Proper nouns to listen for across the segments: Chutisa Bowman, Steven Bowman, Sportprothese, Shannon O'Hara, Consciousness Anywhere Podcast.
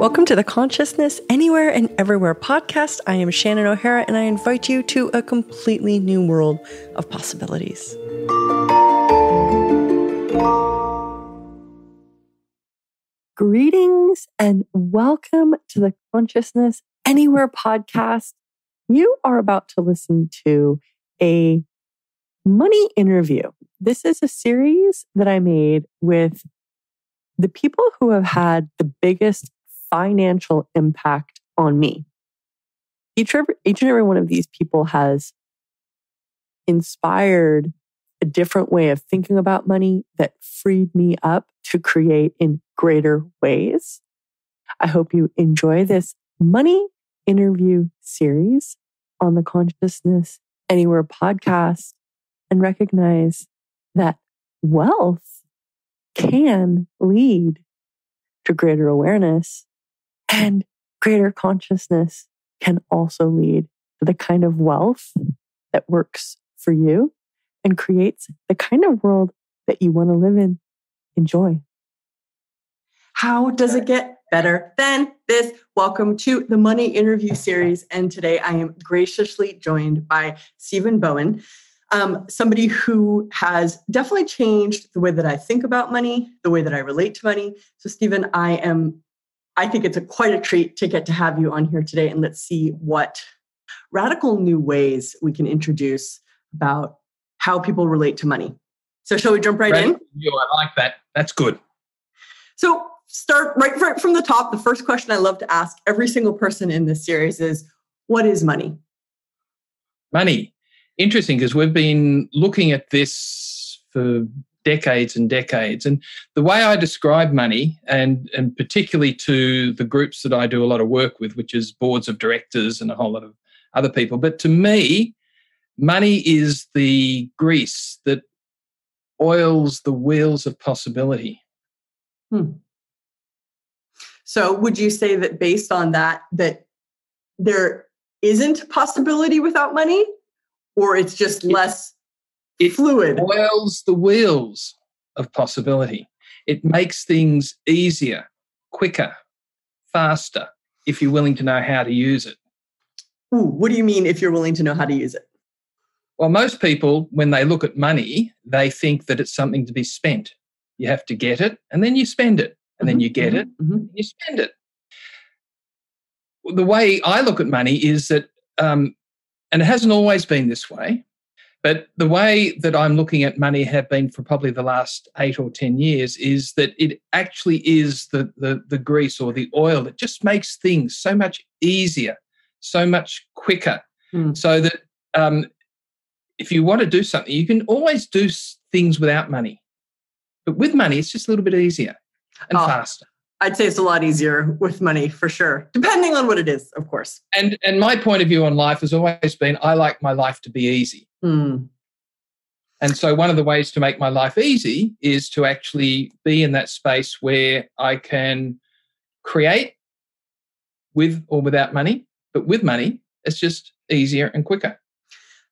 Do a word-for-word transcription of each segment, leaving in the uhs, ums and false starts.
Welcome to the Consciousness Anywhere and Everywhere podcast. I am Shannon O'Hara, and I invite you to a completely new world of possibilities. Greetings and welcome to the Consciousness Anywhere podcast. You are about to listen to a money interview. This is a series that I made with the people who have had the biggest financial impact on me. Each, each and every one of these people has inspired a different way of thinking about money that freed me up to create in greater ways. I hope you enjoy this money interview series on the Consciousness Anywhere podcast and recognize that wealth can lead to greater awareness. And greater consciousness can also lead to the kind of wealth that works for you and creates the kind of world that you want to live in. Enjoy. How does it get better than this? Welcome to the Money Interview Series. And today I am graciously joined by Steven Bowman, um, somebody who has definitely changed the way that I think about money, the way that I relate to money. So Steven, I am I think it's a quite a treat to get to have you on here today, and let's see what radical new ways we can introduce about how people relate to money. So shall we jump right Great. in? Yeah, I like that. That's good. So start right, right from the top. The first question I love to ask every single person in this series is, what is money? Money. Interesting, because we've been looking at this for decades and decades. And the way I describe money, and, and particularly to the groups that I do a lot of work with, which is boards of directors and a whole lot of other people. But to me, money is the grease that oils the wheels of possibility. Hmm. So would you say that based on that, that there isn't possibility without money, or it's just less... It fluid. Oils the wheels of possibility. It makes things easier, quicker, faster, if you're willing to know how to use it. Ooh, what do you mean if you're willing to know how to use it? Well, most people, when they look at money, they think that it's something to be spent. You have to get it, and then you spend it, and mm-hmm. then you get it, mm-hmm. and you spend it. The way I look at money is that, um, and it hasn't always been this way, but the way that I'm looking at money have been for probably the last eight or ten years is that it actually is the, the, the grease or the oil that just makes things so much easier, so much quicker. Mm. So that um, if you want to do something, you can always do things without money. But with money, it's just a little bit easier and oh, faster. I'd say it's a lot easier with money for sure, depending on what it is, of course. And, and my point of view on life has always been I like my life to be easy. Mm. And so one of the ways to make my life easy is to actually be in that space where I can create with or without money, but with money, it's just easier and quicker.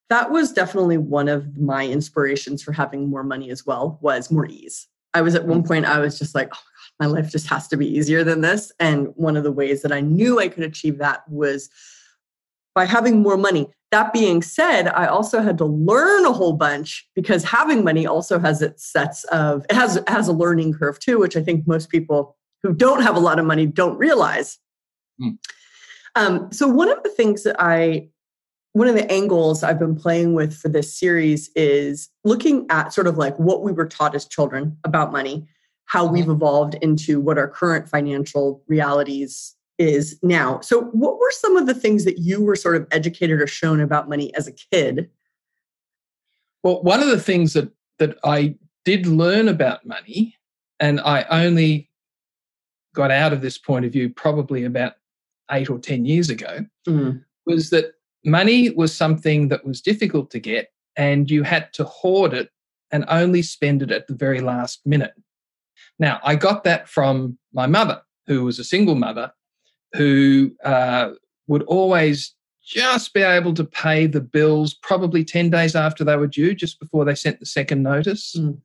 That was definitely one of my inspirations for having more money as well, was more ease. I was at one point, I was just like, oh my God, my life just has to be easier than this. And one of the ways that I knew I could achieve that was by having more money. That being said, I also had to learn a whole bunch, because having money also has its sets of, it has, it has a learning curve too, which I think most people who don't have a lot of money don't realize. Mm. Um, so one of the things that I, one of the angles I've been playing with for this series is looking at sort of like what we were taught as children about money, how we've evolved into what our current financial realities is now. So what were some of the things that you were sort of educated or shown about money as a kid? Well, one of the things that, that I did learn about money, and I only got out of this point of view probably about eight or ten years ago, mm. was that money was something that was difficult to get, and you had to hoard it and only spend it at the very last minute. Now, I got that from my mother, who was a single mother, who uh, would always just be able to pay the bills probably ten days after they were due, just before they sent the second notice. Mm.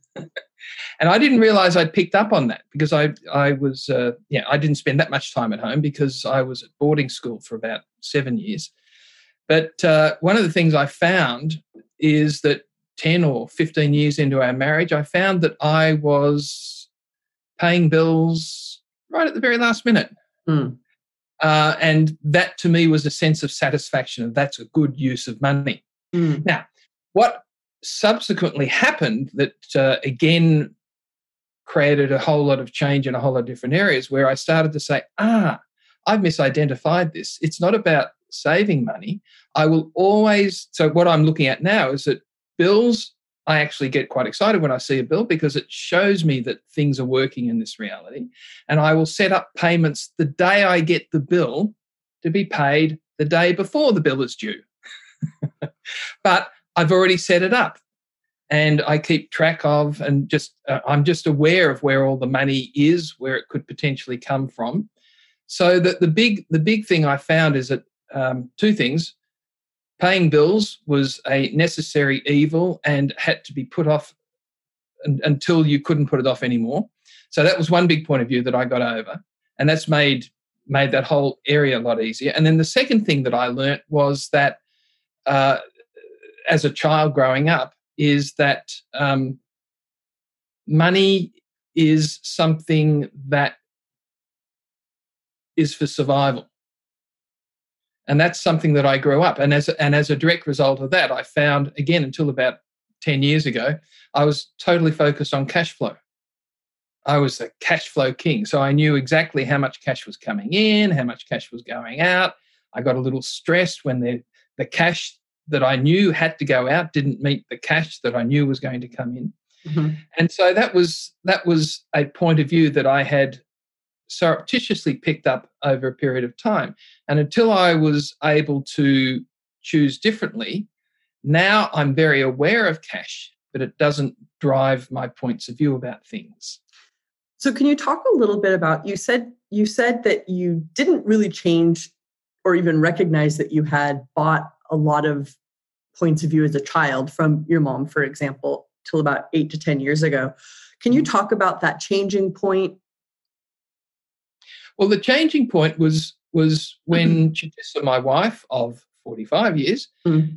And I didn't realize I'd picked up on that because I I was, uh, yeah, I didn't spend that much time at home because I was at boarding school for about seven years. But uh, one of the things I found is that ten or fifteen years into our marriage, I found that I was paying bills right at the very last minute. Mm. Uh, and that to me was a sense of satisfaction, and that's a good use of money. Mm. Now, what subsequently happened that uh, again created a whole lot of change in a whole lot of different areas where I started to say, ah, I've misidentified this. It's not about saving money. I will always, so what I'm looking at now is that bills, I actually get quite excited when I see a bill because it shows me that things are working in this reality. And I will set up payments the day I get the bill to be paid the day before the bill is due. But I've already set it up and I keep track of and just uh, I'm just aware of where all the money is, where it could potentially come from. So that the big the big thing I found is that um, two things. Paying bills was a necessary evil and had to be put off until you couldn't put it off anymore. So that was one big point of view that I got over, and that's made made that whole area a lot easier. And then the second thing that I learnt was that uh, as a child growing up is that um, money is something that is for survival. And that's something that I grew up. And as, and as a direct result of that, I found, again, until about ten years ago, I was totally focused on cash flow. I was a cash flow king. So I knew exactly how much cash was coming in, how much cash was going out. I got a little stressed when the, the cash that I knew had to go out didn't meet the cash that I knew was going to come in. Mm-hmm. And so that was that was a point of view that I had surreptitiously picked up over a period of time. And until I was able to choose differently, now I'm very aware of cash, but it doesn't drive my points of view about things. So can you talk a little bit about, you said you said that you didn't really change or even recognize that you had bought a lot of points of view as a child from your mom, for example, till about eight to ten years ago. Can you talk about that changing point? Well, the changing point was was when Chutisa, my wife of forty-five years, mm.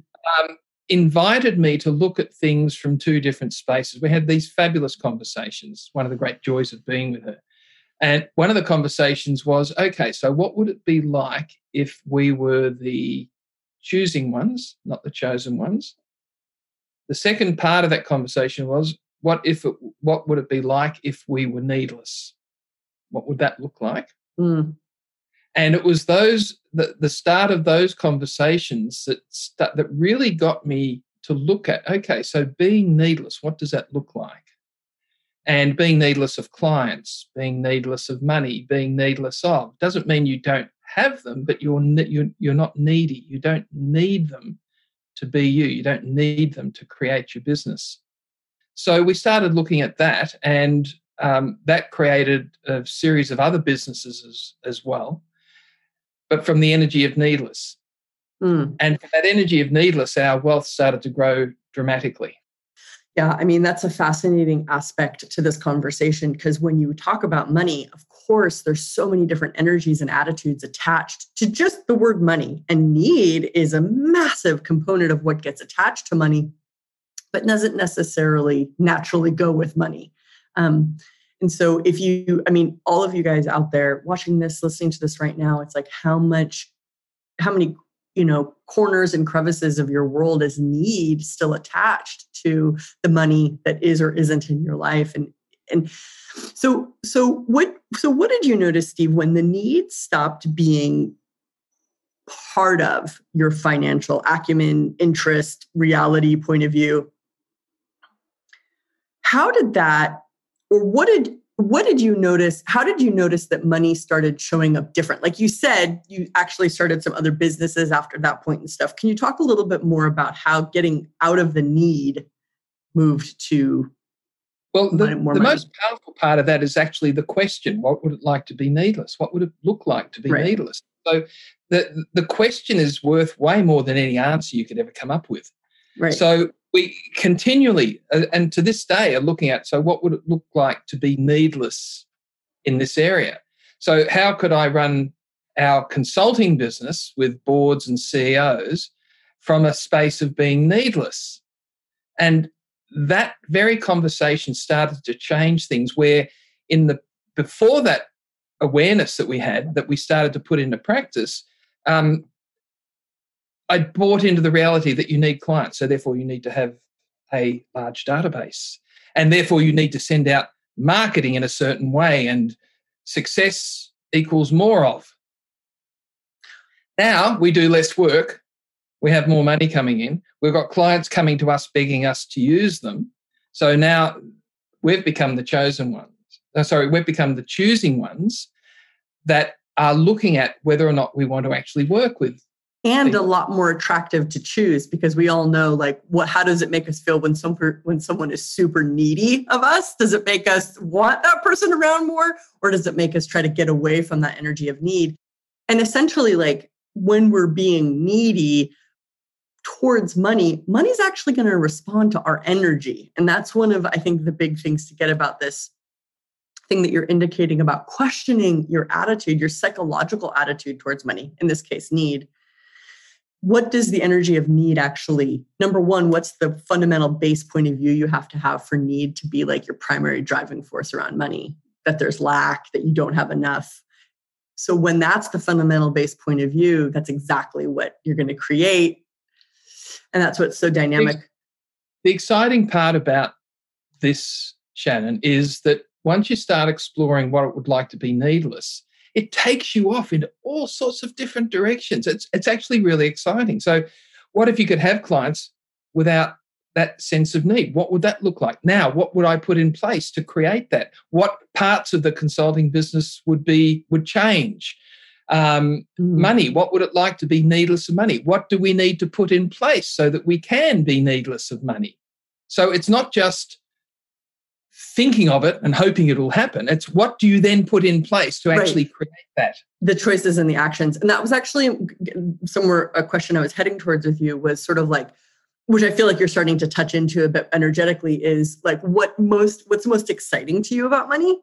um, invited me to look at things from two different spaces. We had these fabulous conversations, one of the great joys of being with her. And one of the conversations was, okay, so what would it be like if we were the choosing ones, not the chosen ones? The second part of that conversation was, what if it, what would it be like if we were needless? What would that look like? Mm. And it was those the, the start of those conversations that st- that really got me to look at, okay, so being needless, what does that look like? And being needless of clients, being needless of money, being needless of, doesn't mean you don't have them, but you're you're, you're not needy. You don't need them to be you. You don't need them to create your business. So we started looking at that, and Um, that created a series of other businesses as, as well, but from the energy of needless. Mm. And from that energy of needless, our wealth started to grow dramatically. Yeah, I mean, that's a fascinating aspect to this conversation because when you talk about money, of course, there's so many different energies and attitudes attached to just the word money. And need is a massive component of what gets attached to money, but doesn't necessarily naturally go with money. Um, and so if you, I mean, all of you guys out there watching this, listening to this right now, it's like how much, how many, you know, corners and crevices of your world is need still attached to the money that is or isn't in your life. And, and so, so what, so what did you notice, Steve, when the need stopped being part of your financial acumen, interest, reality, point of view? How did that, Or what did what did you notice? How did you notice that money started showing up different? Like you said, you actually started some other businesses after that point and stuff. Can you talk a little bit more about how getting out of the need moved to well, the, more the money? The most powerful part of that is actually the question: what would it like to be needless? What would it look like to be right. needless? So the the question is worth way more than any answer you could ever come up with. Right. So we continually, uh, and to this day, are looking at, so what would it look like to be needless in this area? So how could I run our consulting business with boards and C E Os from a space of being needless? And that very conversation started to change things, where in the before that awareness that we had, that we started to put into practice, um, I bought into the reality that you need clients, so therefore you need to have a large database, and therefore you need to send out marketing in a certain way, and success equals more of. Now we do less work, we have more money coming in, we've got clients coming to us begging us to use them. So now we've become the chosen ones. No, sorry, we've become the choosing ones that are looking at whether or not we want to actually work with. And a lot more attractive to choose, because we all know, like, what? How does it make us feel when some when someone is super needy of us? Does it make us want that person around more, or does it make us try to get away from that energy of need? And essentially, like, when we're being needy towards money, money's actually going to respond to our energy, and that's one of, I think, the big things to get about this thing that you're indicating about questioning your attitude, your psychological attitude towards money. In this case, need. What does the energy of need actually, number one, what's the fundamental base point of view you have to have for need to be like your primary driving force around money? That there's lack, that you don't have enough. So when that's the fundamental base point of view, that's exactly what you're going to create. And that's what's so dynamic. The exciting part about this, Shannon, is that once you start exploring what it would like to be needless, it takes you off into all sorts of different directions. It's it's actually really exciting. So what if you could have clients without that sense of need? What would that look like? Now, what would I put in place to create that? What parts of the consulting business would be would change? Um, mm. Money, what would it like to be needless of money? What do we need to put in place so that we can be needless of money? So it's not just thinking of it and hoping it will happen. It's what do you then put in place to actually right. create that? The choices and the actions. And that was actually somewhere a question I was heading towards with you was sort of like, which I feel like you're starting to touch into a bit energetically, is like what most, what's most exciting to you about money?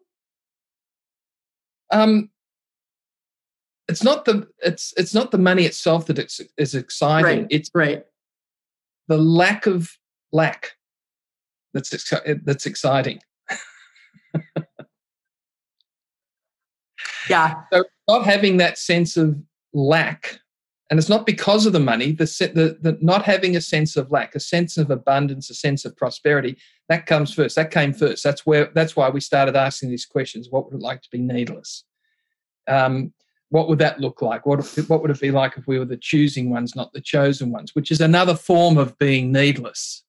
Um, it's not the it's it's not the money itself that it's, is exciting. Right. It's right. the lack of lack. That's exci- that's exciting. Yeah. So not having that sense of lack, and it's not because of the money. The, the the not having a sense of lack, a sense of abundance, a sense of prosperity, that comes first. That came first. That's where. That's why we started asking these questions. What would it like to be needless? Um, what would that look like? What what would it be like if we were the choosing ones, not the chosen ones? Which is another form of being needless.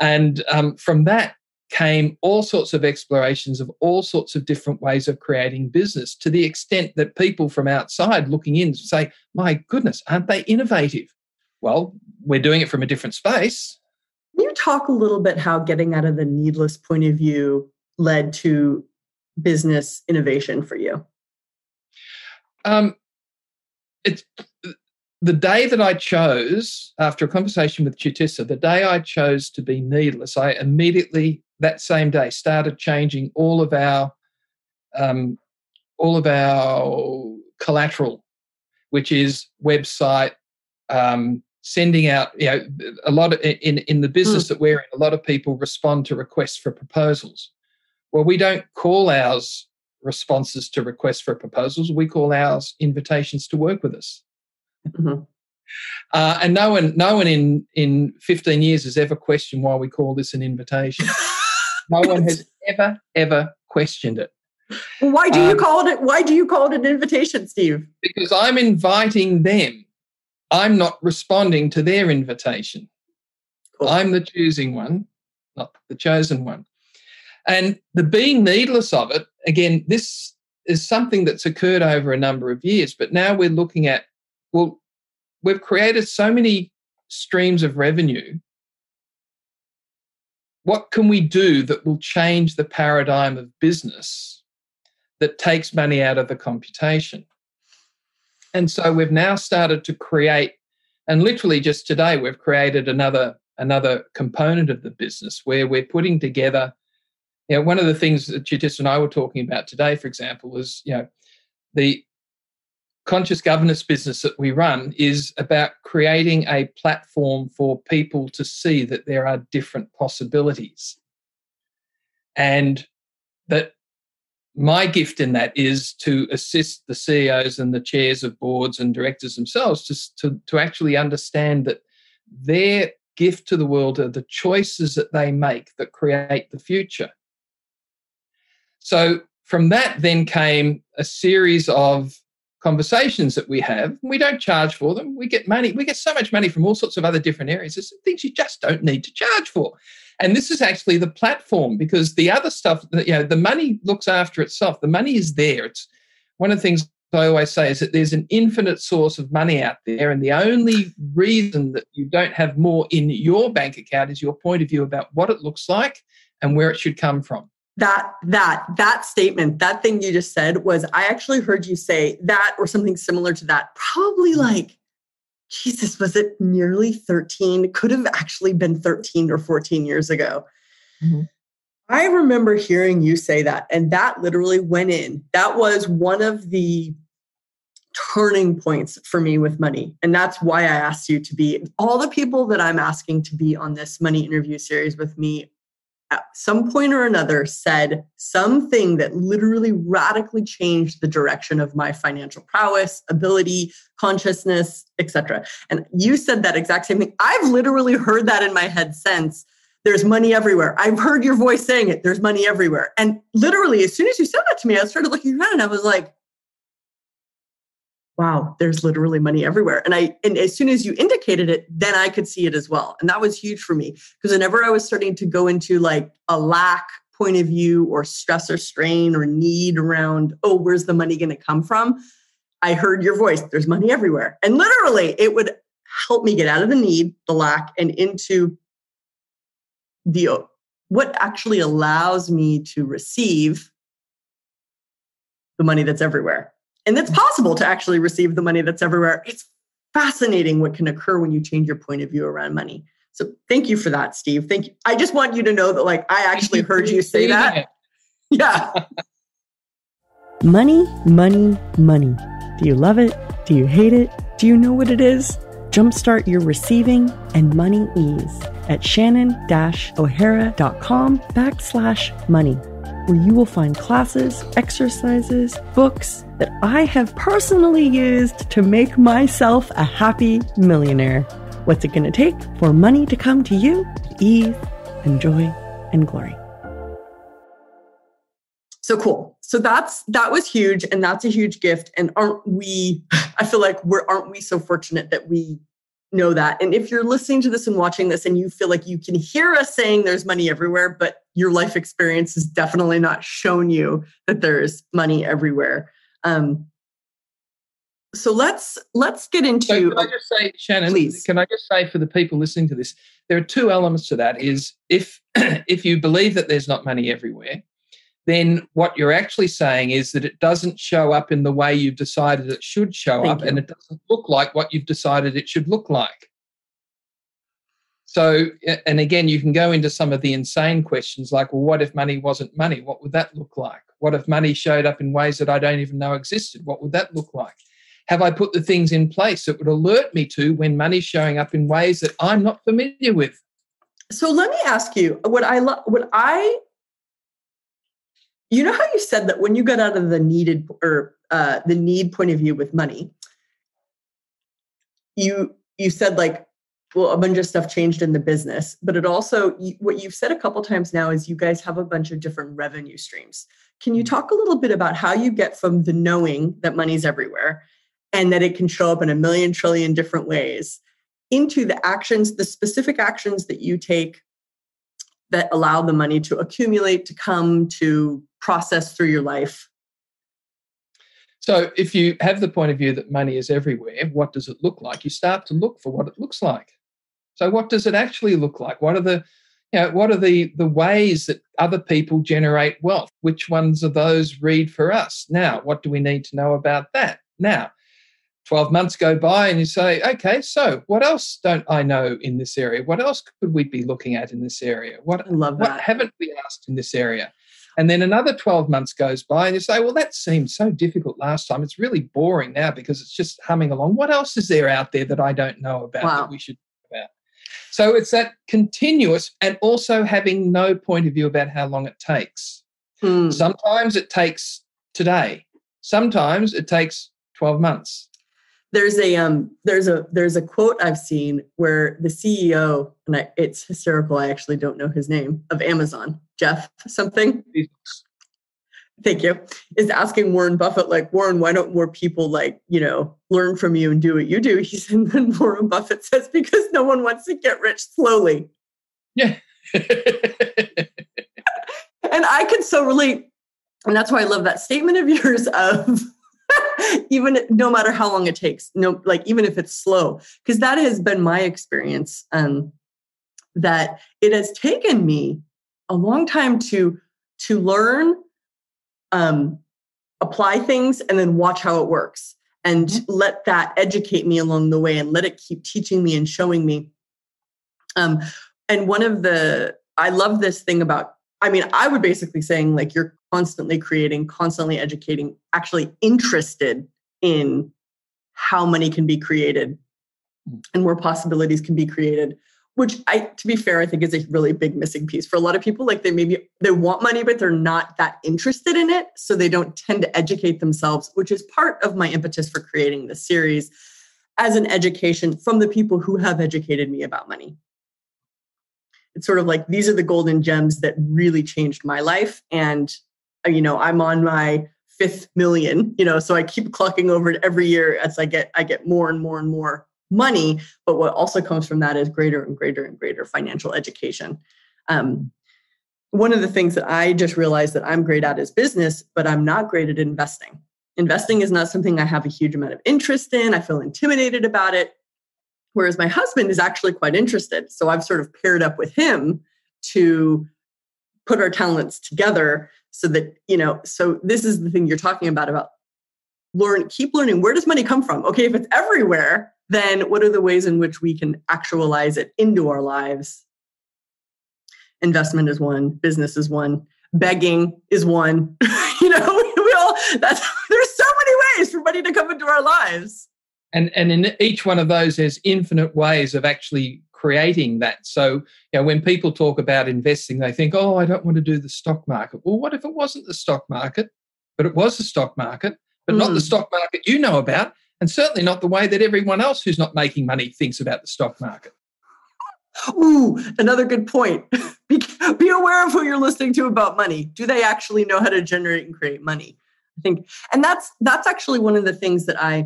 And um, from that came all sorts of explorations of all sorts of different ways of creating business, to the extent that people from outside looking in say, my goodness, aren't they innovative? Well, we're doing it from a different space. Can you talk a little bit how getting out of the needless point of view led to business innovation for you? Um, it's... The day that I chose, after a conversation with Chutisa, the day I chose to be needless, I immediately, that same day, started changing all of our um, all of our collateral, which is website, um, sending out, you know, a lot of, in, in the business mm. that we're in, a lot of people respond to requests for proposals. Well, we don't call ours responses to requests for proposals. We call ours invitations to work with us. Mm-hmm. Uh, and no one, no one in, in fifteen years has ever questioned why we call this an invitation. No one has ever, ever questioned it. Why do um, you call it? Why do you call it an invitation, Steve? Because I'm inviting them. I'm not responding to their invitation. Cool. I'm the choosing one, not the chosen one. And the being needless of it, again, this is something that's occurred over a number of years, but now we're looking at, well, we've created so many streams of revenue. What can we do that will change the paradigm of business that takes money out of the computation? And so we've now started to create, and literally just today we've created another another component of the business where we're putting together, you know, one of the things that Chutisa and I were talking about today, for example, is, you know, the conscious governance business that we run is about creating a platform for people to see that there are different possibilities. And that my gift in that is to assist the C E Os and the chairs of boards and directors themselves just to, to actually understand that their gift to the world are the choices that they make that create the future. So from that then came a series of conversations that we have. We don't charge for them. We get money. We get so much money from all sorts of other different areas. There's some things you just don't need to charge for. And this is actually the platform, because the other stuff, you know, the money looks after itself. The money is there. It's one of the things I always say is that there's an infinite source of money out there, and the only reason that you don't have more in your bank account is your point of view about what it looks like and where it should come from. That, that, that statement, that thing you just said was, I actually heard you say that or something similar to that, probably like, Jesus, was it nearly thirteen? Could have actually been thirteen or fourteen years ago. Mm-hmm. I remember hearing you say that, and that literally went in. That was one of the turning points for me with money. And that's why I asked you to be, all the people that I'm asking to be on this money interview series with me at some point or another said something that literally radically changed the direction of my financial prowess, ability, consciousness, et cetera. And you said that exact same thing. I've literally heard that in my head since. There's money everywhere. I've heard your voice saying it. There's money everywhere. And literally, as soon as you said that to me, I started looking around and I was like, wow, there's literally money everywhere. And I, and as soon as you indicated it, then I could see it as well. And that was huge for me, because whenever I was starting to go into like a lack point of view or stress or strain or need around, oh, where's the money going to come from? I heard your voice. There's money everywhere. And literally it would help me get out of the need, the lack, and into the, what actually allows me to receive the money that's everywhere. And it's possible to actually receive the money that's everywhere. It's fascinating what can occur when you change your point of view around money. So thank you for that, Steve. Thank you. I just want you to know that, like, I actually heard you say that. Yeah. Money, money, money. Do you love it? Do you hate it? Do you know what it is? Jumpstart your receiving and money ease at shannon-o'hara.com backslash money. Where you will find classes, exercises, books that I have personally used to make myself a happy millionaire. What's it going to take for money to come to you with ease and joy and glory? So cool. So that's, that was huge. And that's a huge gift. And aren't we, I feel like we're, aren't we so fortunate that we know that? And if you're listening to this and watching this and you feel like you can hear us saying there's money everywhere, but your life experience has definitely not shown you that there's money everywhere. Um, so let's let's get into. So can I just say, Shannon? Please. Can I just say for the people listening to this, there are two elements to that. Is if if you believe that there's not money everywhere, then what you're actually saying is that it doesn't show up in the way you've decided it should show Thank up you. And it doesn't look like what you've decided it should look like. So, and again, you can go into some of the insane questions like, well, what if money wasn't money? What would that look like? What if money showed up in ways that I don't even know existed? What would that look like? Have I put the things in place that would alert me to when money's showing up in ways that I'm not familiar with? So let me ask you, what I love, what I... You know how you said that when you got out of the needed or uh, the need point of view with money, you you said like, well, a bunch of stuff changed in the business, but it also, what you've said a couple times now is you guys have a bunch of different revenue streams. Can you talk a little bit about how you get from the knowing that money's everywhere and that it can show up in a million trillion different ways into the actions, the specific actions that you take that allow the money to accumulate, to come, to process through your life? So if you have the point of view that money is everywhere, what does it look like? You start to look for what it looks like. So what does it actually look like? What are the, you know, what are the, the ways that other people generate wealth? Which ones of those read for us? Now, what do we need to know about that? Now, twelve months go by and you say, okay, so what else don't I know in this area? What else could we be looking at in this area? What, I love that. What haven't we asked in this area? And then another twelve months goes by and you say, well, that seemed so difficult last time. It's really boring now because it's just humming along. What else is there out there that I don't know about wow. that we should know about? So it's that continuous and also having no point of view about how long it takes. Hmm. Sometimes it takes today. Sometimes it takes twelve months. There's a um, there's a there's a quote I've seen where the C E O, and I, it's hysterical. I actually don't know his name, of Amazon, Jeff something. Thank you. Is asking Warren Buffett, like, Warren, why don't more people, like, you know, learn from you and do what you do? He's, and then Warren Buffett says, because no one wants to get rich slowly. Yeah. And I can so relate. And that's why I love that statement of yours of even no matter how long it takes, no, like even if it's slow, because that has been my experience, um, that it has taken me a long time to, to learn, um, apply things and then watch how it works and mm-hmm. let that educate me along the way and let it keep teaching me and showing me. Um, and one of the, I love this thing about, I mean, I would basically saying like you're constantly creating, constantly educating, actually interested in how many can be created and where possibilities can be created, which I, to be fair, I think is a really big missing piece for a lot of people. Like they maybe, they want money, but they're not that interested in it. So they don't tend to educate themselves, which is part of my impetus for creating this series as an education from the people who have educated me about money. It's sort of like, these are the golden gems that really changed my life. And, you know, I'm on my fifth million, you know, so I keep clocking over it every year as I get, I get more and more and more money. But what also comes from that is greater and greater and greater financial education. Um, one of the things that I just realized that I'm great at is business, but I'm not great at investing. Investing is not something I have a huge amount of interest in. I feel intimidated about it. Whereas my husband is actually quite interested. So I've sort of paired up with him to put our talents together so that, you know, so this is the thing you're talking about, about learn, keep learning. Where does money come from? Okay. If it's everywhere, then what are the ways in which we can actualize it into our lives? Investment is one, business is one, begging is one, you know, we all, that's, there's so many ways for money to come into our lives. And and in each one of those, there's infinite ways of actually creating that. So, you know, when people talk about investing, they think, oh, I don't want to do the stock market. Well, what if it wasn't the stock market, but it was the stock market, but mm. not the stock market you know about, and certainly not the way that everyone else who's not making money thinks about the stock market. Ooh, another good point. Be, be aware of who you're listening to about money. Do they actually know how to generate and create money? I think, and that's that's actually one of the things that I...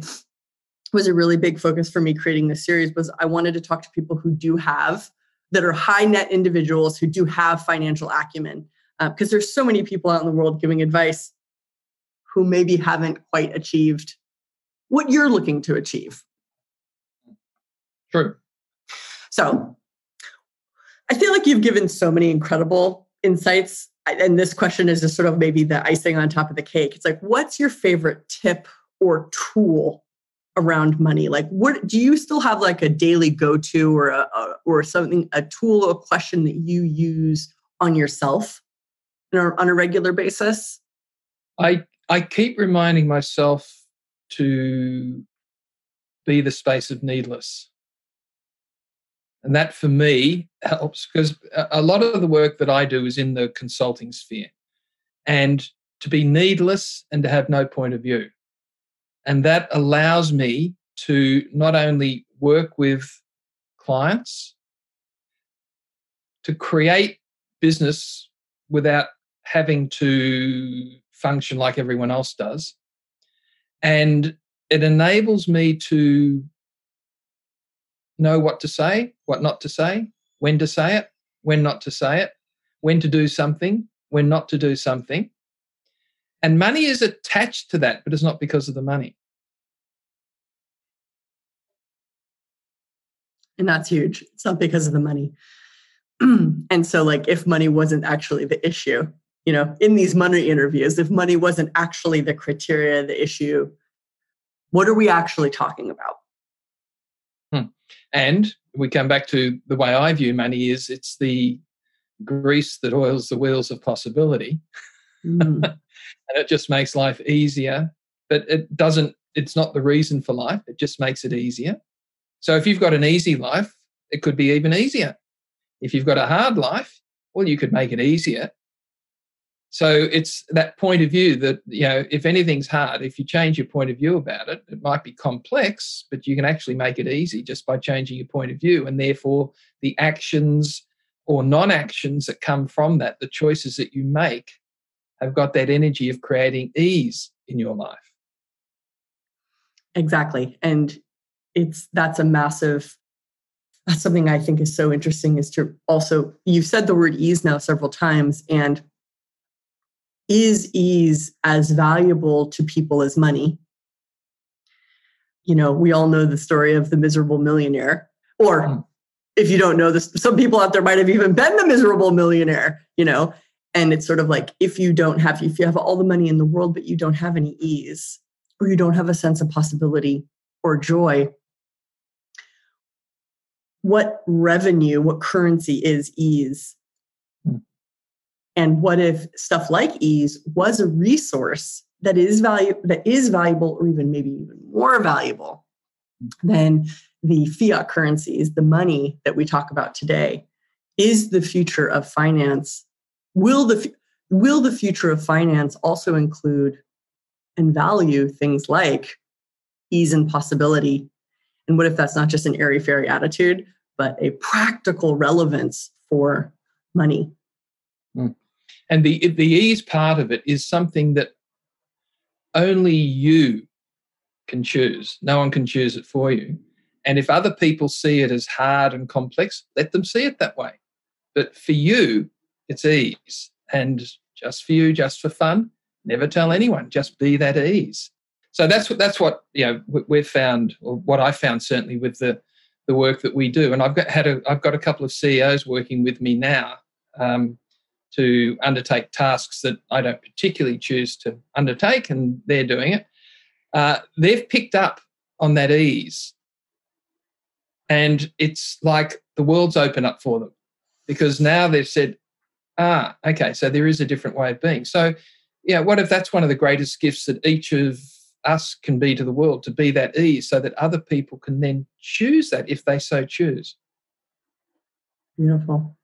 was a really big focus for me creating this series was I wanted to talk to people who do have, that are high net individuals who do have financial acumen. Because uh, there's so many people out in the world giving advice who maybe haven't quite achieved what you're looking to achieve. True. So I feel like you've given so many incredible insights. And this question is just sort of maybe the icing on top of the cake. It's like, what's your favorite tip or tool around money? Like, what do you still have, like a daily go-to or a, a or something, a tool, a question that you use on yourself on a regular basis? I I keep reminding myself to be the space of needless. And that for me helps because a lot of the work that I do is in the consulting sphere. And to be needless and to have no point of view. And that allows me to not only work with clients, to create business without having to function like everyone else does. And it enables me to know what to say, what not to say, when to say it, when not to say it, when to do something, when not to do something. And money is attached to that, but it's not because of the money. And that's huge. It's not because of the money. And so, like, if money wasn't actually the issue, you know, in these money interviews, if money wasn't actually the criteria, the issue, What are we actually talking about? Hmm. And we come back to the way I view money is it's the grease that oils the wheels of possibility. Mm. And it just makes life easier. But it doesn't, it's not the reason for life. It just makes it easier. So if you've got an easy life, it could be even easier. If you've got a hard life, well, you could make it easier. So it's that point of view that, you know, if anything's hard, if you change your point of view about it, it might be complex, but you can actually make it easy just by changing your point of view. And therefore, the actions or non-actions that come from that, the choices that you make, have got that energy of creating ease in your life. Exactly. And it's that's a massive, that's something I think is so interesting is to also, you've said the word ease now several times, and is ease as valuable to people as money? You know, we all know the story of the miserable millionaire, or mm. if you don't know this, some people out there might have even been the miserable millionaire, you know, and it's sort of like, if you don't have, if you have all the money in the world, but you don't have any ease, or you don't have a sense of possibility or joy, what revenue, what currency is ease? Mm. And what if stuff like ease was a resource that is value that is valuable, or even maybe even more valuable than the fiat currencies, the money that we talk about today? Is the future of finance, will the will the future of finance also include and value things like ease and possibility? And what if that's not just an airy-fairy attitude, but a practical relevance for money? Mm. And the the ease part of it is something that only you can choose. No one can choose it for you. And if other people see it as hard and complex, let them see it that way. But for you, it's ease. And just for you, just for fun, never tell anyone. Just be that ease. So that's what that's what you know we've found, or what I found certainly with the the work that we do. And I've got had a I've got a couple of C E Os working with me now. Um, to undertake tasks that I don't particularly choose to undertake, and they're doing it, uh, they've picked up on that ease. And it's like the world's opened up for them, because now they've said, ah, okay, so there is a different way of being. So, yeah, what if that's one of the greatest gifts that each of us can be to the world, to be that ease, so that other people can then choose that if they so choose. Beautiful.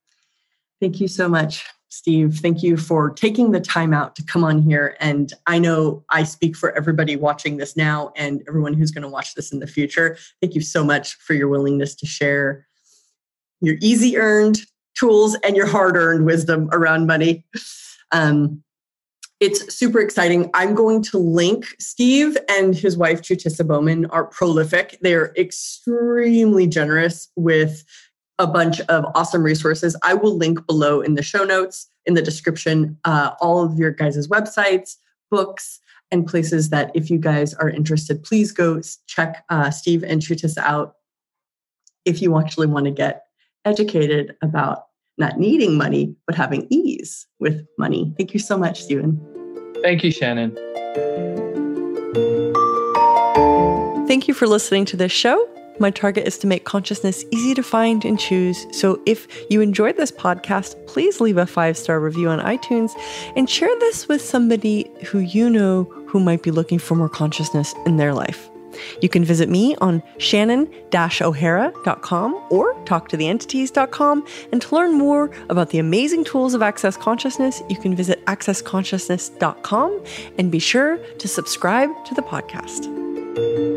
Thank you so much, Steve. Thank you for taking the time out to come on here. And I know I speak for everybody watching this now and everyone who's going to watch this in the future. Thank you so much for your willingness to share your easy-earned tools and your hard-earned wisdom around money. Um, it's super exciting. I'm going to link Steve and his wife, Chutisa Bowman, are prolific. They're extremely generous with a bunch of awesome resources. I will link below in the show notes, in the description, uh, all of your guys' websites, books, and places that if you guys are interested, please go check uh, Steve and Chutisa out if you actually want to get educated about not needing money, but having ease with money. Thank you so much, Steven. Thank you, Shannon. Thank you for listening to this show. My target is to make consciousness easy to find and choose. So if you enjoyed this podcast, please leave a five-star review on iTunes and share this with somebody who you know who might be looking for more consciousness in their life. You can visit me on shannon dash o'hara dot com or talk to the entities dot com. And to learn more about the amazing tools of Access Consciousness, you can visit access consciousness dot com, and be sure to subscribe to the podcast.